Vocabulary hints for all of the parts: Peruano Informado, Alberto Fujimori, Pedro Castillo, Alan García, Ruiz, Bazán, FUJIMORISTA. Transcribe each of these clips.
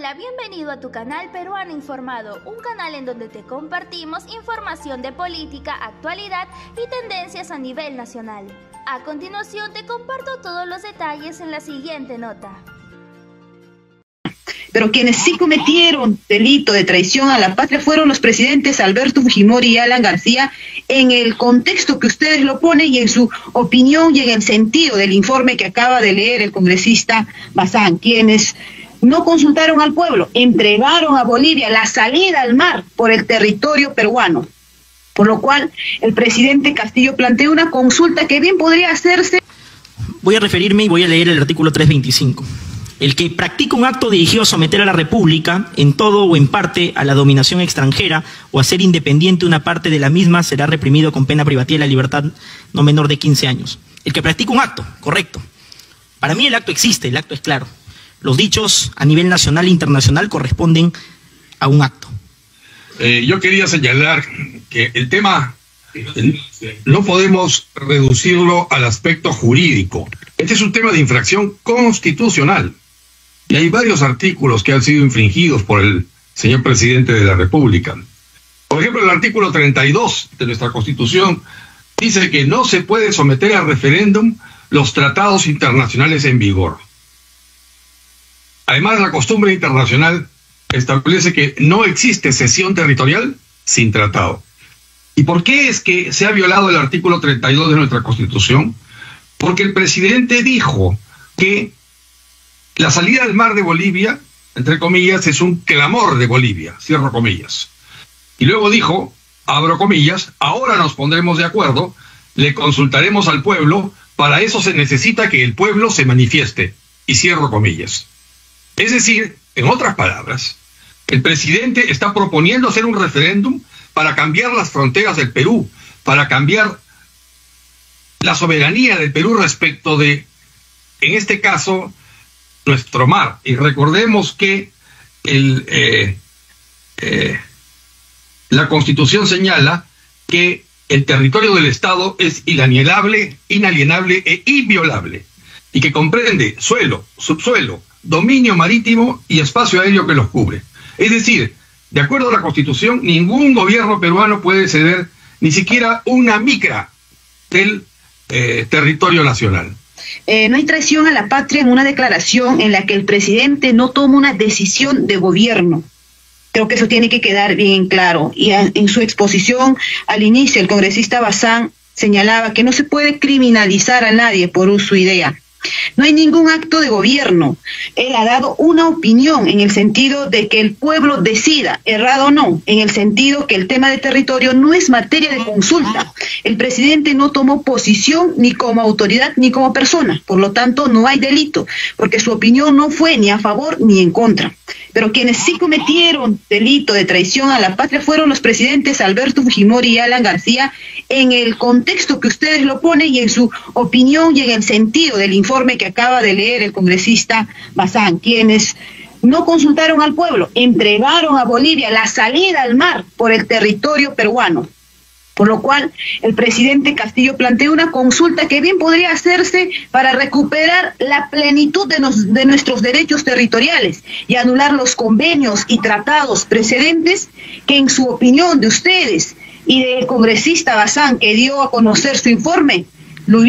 Hola, bienvenido a tu canal Peruano Informado, un canal en donde te compartimos información de política, actualidad y tendencias a nivel nacional. A continuación te comparto todos los detalles en la siguiente nota. Pero quienes sí cometieron delito de traición a la patria fueron los presidentes Alberto Fujimori y Alan García, en el contexto que ustedes lo ponen y en su opinión y en el sentido del informe que acaba de leer el congresista Bazán, quienes no consultaron al pueblo, entregaron a Bolivia la salida al mar por el territorio peruano. Por lo cual, el presidente Castillo planteó una consulta que bien podría hacerse. Voy a referirme y voy a leer el artículo 325. El que practica un acto dirigido a someter a la República, en todo o en parte, a la dominación extranjera o a ser independiente una parte de la misma, será reprimido con pena privativa de la libertad no menor de 15 años. El que practica un acto, correcto. Para mí el acto existe, el acto es claro. Los dichos a nivel nacional e internacional corresponden a un acto. Yo quería señalar que el tema no podemos reducirlo al aspecto jurídico. Este es un tema de infracción constitucional. Y hay varios artículos que han sido infringidos por el señor presidente de la República. Por ejemplo, el artículo 32 de nuestra Constitución dice que no se puede someter a referéndum los tratados internacionales en vigor. Además, la costumbre internacional establece que no existe cesión territorial sin tratado. ¿Y por qué es que se ha violado el artículo 32 de nuestra Constitución? Porque el presidente dijo que la salida al mar de Bolivia, entre comillas, es un clamor de Bolivia, cierro comillas. Y luego dijo, abro comillas, ahora nos pondremos de acuerdo, le consultaremos al pueblo, para eso se necesita que el pueblo se manifieste, y cierro comillas. Es decir, en otras palabras, el presidente está proponiendo hacer un referéndum para cambiar las fronteras del Perú, para cambiar la soberanía del Perú respecto de, en este caso, nuestro mar. Y recordemos que la Constitución señala que el territorio del Estado es inalienable e inviolable, y que comprende suelo, subsuelo, dominio marítimo y espacio aéreo que los cubre. Es decir, de acuerdo a la Constitución, ningún gobierno peruano puede ceder ni siquiera una micra del territorio nacional. No hay traición a la patria en una declaración en la que el presidente no toma una decisión de gobierno. Creo que eso tiene que quedar bien claro. Y en su exposición al inicio, el congresista Bazán señalaba que no se puede criminalizar a nadie por su idea. No hay ningún acto de gobierno. Él ha dado una opinión en el sentido de que el pueblo decida, errado o no, en el sentido que el tema de territorio no es materia de consulta. El presidente no tomó posición ni como autoridad ni como persona, por lo tanto no hay delito, porque su opinión no fue ni a favor ni en contra. Pero quienes sí cometieron delito de traición a la patria fueron los presidentes Alberto Fujimori y Alan García, en el contexto que ustedes lo ponen y en su opinión y en el sentido del informe que acaba de leer el congresista Bazán, quienes no consultaron al pueblo, entregaron a Bolivia la salida al mar por el territorio peruano. Por lo cual, el presidente Castillo planteó una consulta que bien podría hacerse para recuperar la plenitud de nuestros derechos territoriales y anular los convenios y tratados precedentes que, en su opinión de ustedes y del congresista Bazán, que dio a conocer su informe, lo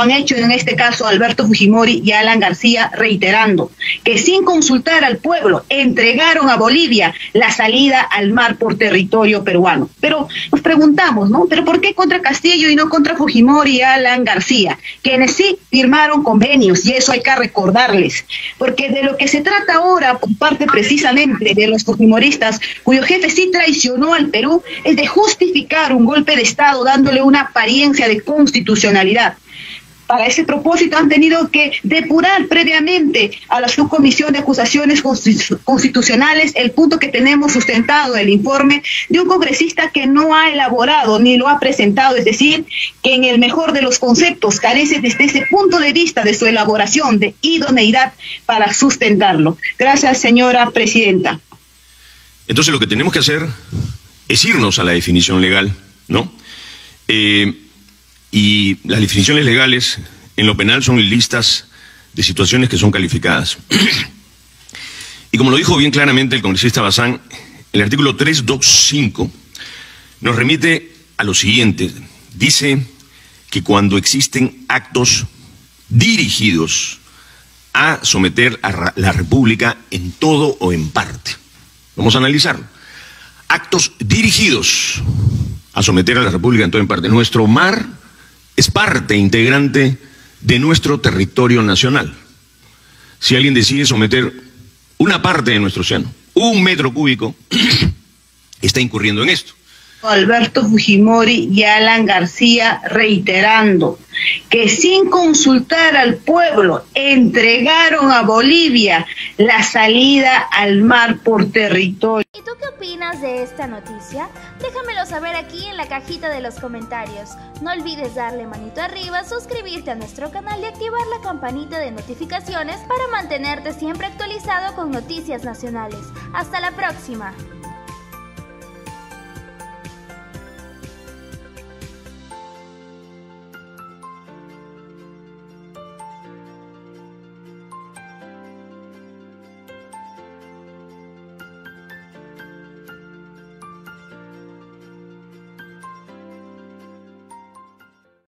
han hecho en este caso Alberto Fujimori y Alan García, reiterando que sin consultar al pueblo entregaron a Bolivia la salida al mar por territorio peruano. Pero nos preguntamos, ¿no? ¿Pero por qué contra Castillo y no contra Fujimori y Alan García? Quienes sí firmaron convenios, y eso hay que recordarles, porque de lo que se trata ahora por parte precisamente de los fujimoristas, cuyo jefe sí traicionó al Perú, es de justificar un golpe de Estado dándole una apariencia de constitucionalidad. Para ese propósito han tenido que depurar previamente a la subcomisión de acusaciones constitucionales el punto que tenemos sustentado en el informe de un congresista que no ha elaborado ni lo ha presentado, es decir, que en el mejor de los conceptos carece desde ese punto de vista de su elaboración de idoneidad para sustentarlo. Gracias, señora presidenta. Entonces lo que tenemos que hacer es irnos a la definición legal, ¿no? Y las definiciones legales en lo penal son listas de situaciones que son calificadas. Y como lo dijo bien claramente el congresista Bazán, el artículo 325 nos remite a lo siguiente. Dice que cuando existen actos dirigidos a someter a la República en todo o en parte. Vamos a analizarlo. Actos dirigidos a someter a la República en todo o en parte. Nuestro mar es parte integrante de nuestro territorio nacional. Si alguien decide someter una parte de nuestro océano, 1 metro cúbico, está incurriendo en esto. Alberto Fujimori y Alan García reiterando que sin consultar al pueblo entregaron a Bolivia la salida al mar por territorio. ¿Y tú qué opinas de esta noticia? Déjamelo saber aquí en la cajita de los comentarios. No olvides darle manito arriba, suscribirte a nuestro canal y activar la campanita de notificaciones para mantenerte siempre actualizado con noticias nacionales. Hasta la próxima.